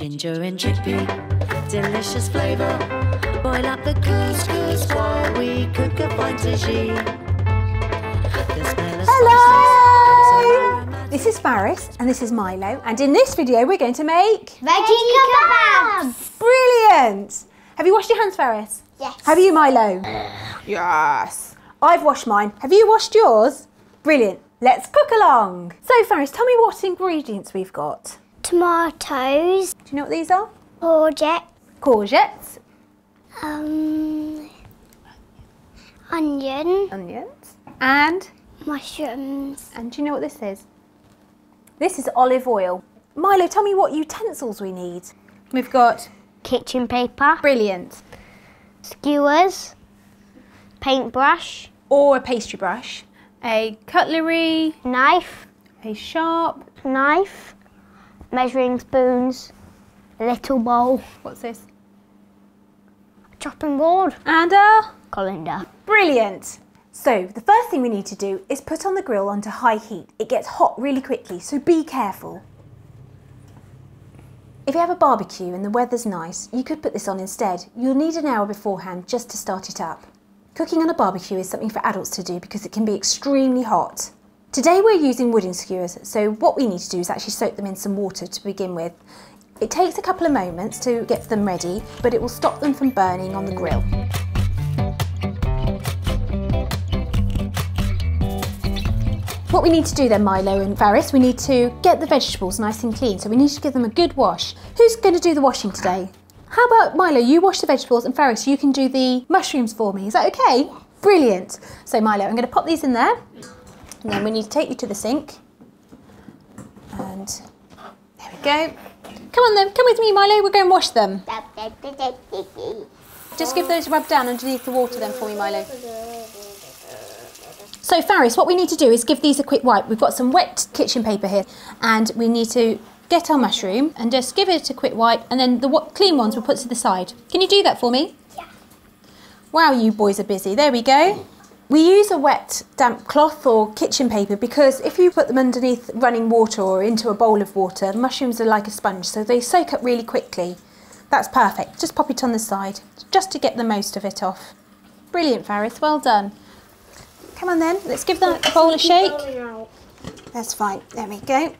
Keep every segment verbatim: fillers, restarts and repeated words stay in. ginger and chickpea, delicious flavour. Boil up the couscous while we cook a bintagine. Hello! This is Faris and this is Milo, and in this video we're going to make veggie kebabs! Brilliant! Have you washed your hands, Faris? Yes. Have you, Milo? Yes. I've washed mine. Have you washed yours? Brilliant. Let's cook along. So, Faris, tell me what ingredients we've got. Tomatoes. Do you know what these are? Courgettes. Courgettes. Um, onion. Onions. And? Mushrooms. And do you know what this is? This is olive oil. Milo, tell me what utensils we need. We've got kitchen paper. Brilliant. Skewers. Paintbrush. Or a pastry brush. A cutlery. Knife. A sharp. Knife. Measuring spoons. A little bowl. What's this? A chopping board. And a colander. Brilliant. So the first thing we need to do is put on the grill onto high heat. It gets hot really quickly, so be careful. If you have a barbecue and the weather's nice, you could put this on instead. You'll need an hour beforehand just to start it up. Cooking on a barbecue is something for adults to do because it can be extremely hot. Today we're using wooden skewers, so what we need to do is actually soak them in some water to begin with. It takes a couple of moments to get them ready, but it will stop them from burning on the grill. What we need to do then, Milo and Faris, we need to get the vegetables nice and clean, so we need to give them a good wash. Who's going to do the washing today? How about, Milo, you wash the vegetables, and Faris, you can do the mushrooms for me. Is that okay? Brilliant. So, Milo, I'm going to pop these in there, and then we need to take you to the sink. And there we go. Come on then, come with me, Milo, we're going to wash them. Just give those a rub down underneath the water then for me, Milo. So Faris, what we need to do is give these a quick wipe. We've got some wet kitchen paper here and we need to get our mushroom and just give it a quick wipe, and then the clean ones we'll put to the side. Can you do that for me? Yeah. Wow, you boys are busy. There we go. We use a wet damp cloth or kitchen paper because if you put them underneath running water or into a bowl of water, mushrooms are like a sponge, so they soak up really quickly. That's perfect. Just pop it on the side just to get the most of it off. Brilliant, Faris. Well done. Come on then, let's give that bowl a shake. That's fine, there we go.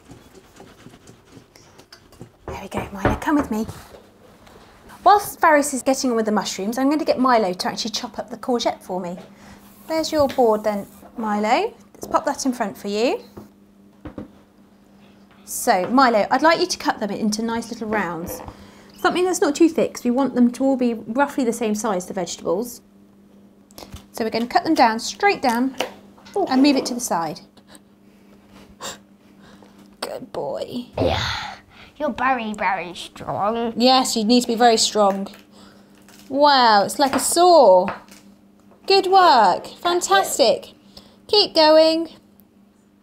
There we go, Milo, come with me. Whilst Faris is getting on with the mushrooms, I'm going to get Milo to actually chop up the courgette for me. There's your board then, Milo. Let's pop that in front for you. So, Milo, I'd like you to cut them into nice little rounds. Something that's not too thick, because we want them to all be roughly the same size, the vegetables. So we're going to cut them down, straight down, and move it to the side. Good boy. Yeah, you're very, very strong. Yes, you need to be very strong. Wow, it's like a saw. Good work. Fantastic. Keep going.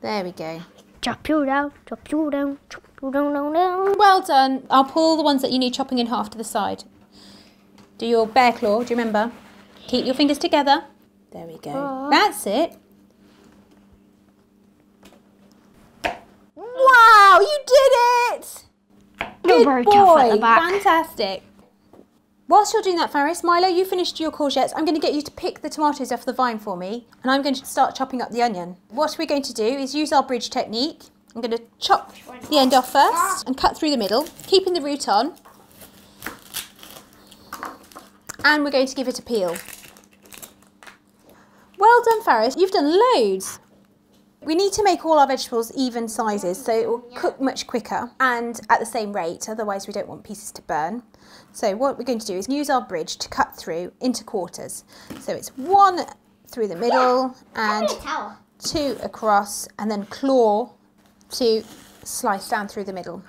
There we go. Chop you down, chop you down, chop you down, down, down. Well done. I'll pull the ones that you need chopping in half to the side. Do your bear claw, do you remember? Keep your fingers together. There we go. Aww. That's it. Wow, you did it! Good very boy. Tough at the back. Fantastic. Whilst you're doing that, Faris, Milo, you finished your courgettes. I'm going to get you to pick the tomatoes off the vine for me, and I'm going to start chopping up the onion. What we're going to do is use our bridge technique. I'm going to chop the end off first and cut through the middle, keeping the root on. And we're going to give it a peel. Well done, Faris, you've done loads. We need to make all our vegetables even sizes so it will cook much quicker and at the same rate, otherwise we don't want pieces to burn. So what we're going to do is use our bridge to cut through into quarters. So it's one through the middle and two across, and then claw to slice down through the middle.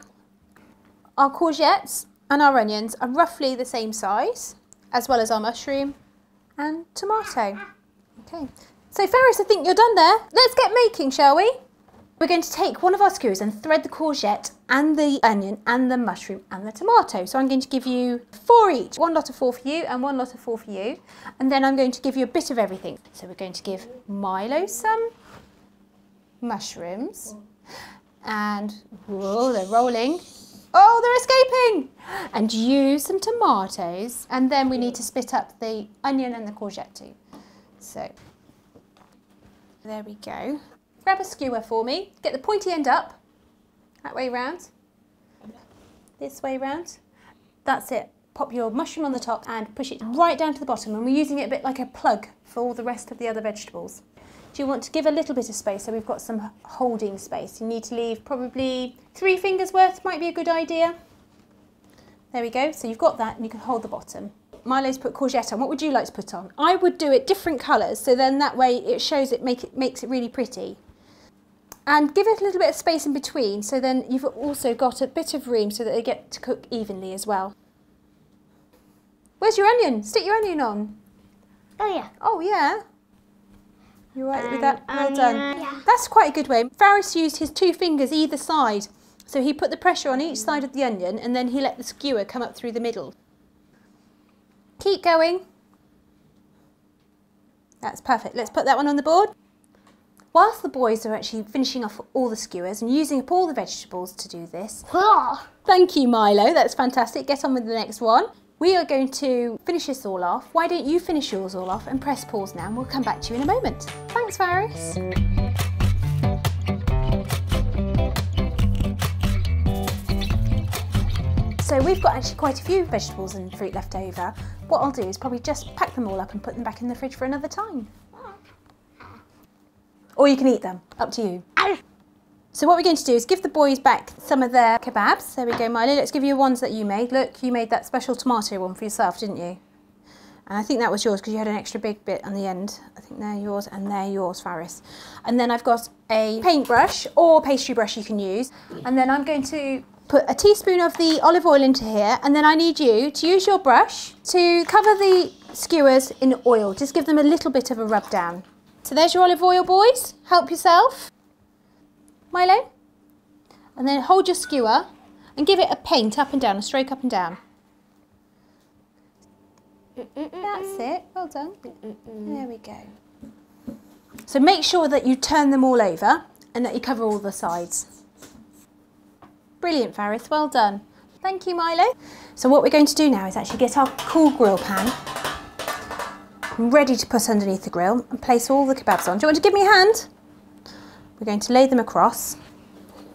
Our courgettes and our onions are roughly the same size, as well as our mushroom and tomato. Okay, so Faris, I think you're done there. Let's get making, shall we? We're going to take one of our skewers and thread the courgette and the onion and the mushroom and the tomato. So I'm going to give you four each, one lot of four for you and one lot of four for you. And then I'm going to give you a bit of everything. So we're going to give Milo some mushrooms and, whoa, they're rolling. Oh, they're escaping! And use some tomatoes, and then we need to split up the onion and the courgette too. So, there we go. Grab a skewer for me, get the pointy end up, that way round, this way round. That's it. Pop your mushroom on the top and push it right down to the bottom, and we're using it a bit like a plug for all the rest of the other vegetables. Do you want to give a little bit of space so we've got some holding space? You need to leave probably three fingers worth, might be a good idea. There we go, so you've got that and you can hold the bottom. Milo's put courgette on. What would you like to put on? I would do it different colours, so then that way it shows it, make it makes it really pretty. And give it a little bit of space in between, so then you've also got a bit of room so that they get to cook evenly as well. Where's your onion? Stick your onion on. Oh yeah. Oh yeah. You're right um, with that? Well um, done. Yeah. That's quite a good way. Faris used his two fingers either side. So he put the pressure on each side of the onion and then he let the skewer come up through the middle. Keep going. That's perfect. Let's put that one on the board. Whilst the boys are actually finishing off all the skewers and using up all the vegetables to do this. Thank you, Milo. That's fantastic. Get on with the next one. We are going to finish this all off. Why don't you finish yours all off and press pause now, and we'll come back to you in a moment. Thanks, Faris. So we've got actually quite a few vegetables and fruit left over. What I'll do is probably just pack them all up and put them back in the fridge for another time. Or you can eat them, up to you. So what we're going to do is give the boys back some of their kebabs. There we go, Milo. Let's give you ones that you made. Look, you made that special tomato one for yourself, didn't you? And I think that was yours because you had an extra big bit on the end. I think they're yours and they're yours, Faris. And then I've got a paintbrush or pastry brush you can use. And then I'm going to put a teaspoon of the olive oil into here. And then I need you to use your brush to cover the skewers in oil. Just give them a little bit of a rub down. So there's your olive oil, boys. Help yourself. Milo, and then hold your skewer and give it a paint up and down, a stroke up and down. That's it, well done. There we go. So make sure that you turn them all over and that you cover all the sides. Brilliant, Faris, well done. Thank you, Milo. So what we're going to do now is actually get our cool grill pan ready to put underneath the grill and place all the kebabs on. Do you want to give me a hand? We're going to lay them across,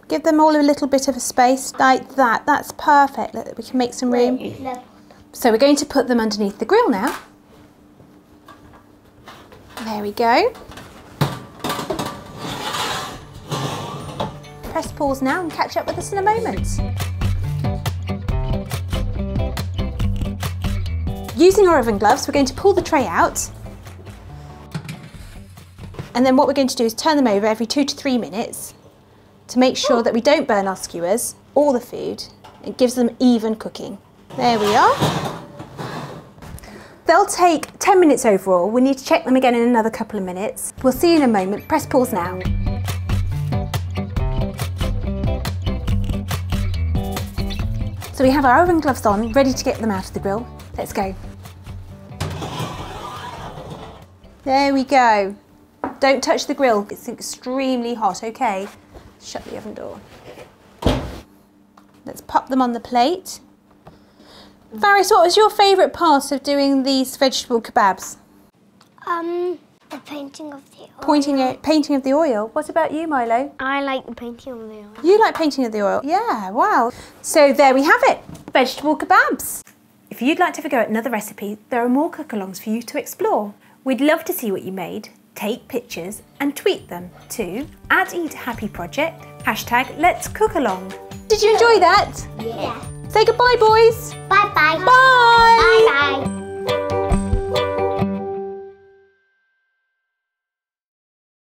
give them all a little bit of a space, like that. That's perfect, we can make some room. So we're going to put them underneath the grill now. There we go. Press pause now and catch up with us in a moment. Using our oven gloves, we're going to pull the tray out. And then what we're going to do is turn them over every two to three minutes to make sure that we don't burn our skewers or the food. It gives them even cooking. There we are. They'll take ten minutes overall. We need to check them again in another couple of minutes. We'll see you in a moment. Press pause now. So we have our oven gloves on, ready to get them out of the grill. Let's go. There we go. Don't touch the grill, it's extremely hot, okay? Shut the oven door. Let's pop them on the plate. Faris, what was your favourite part of doing these vegetable kebabs? Um, the painting of the oil. Pointing, painting of the oil. What about you, Milo? I like the painting of the oil. You like painting of the oil? Yeah, wow. So there we have it, vegetable kebabs. If you'd like to figure out another recipe, there are more cook-alongs for you to explore. We'd love to see what you made. Take pictures and tweet them to at Eat Happy Project, hashtag Let's Cook Along. Did you enjoy that? Yeah. Say goodbye, boys. Bye-bye. Bye. Bye. Bye.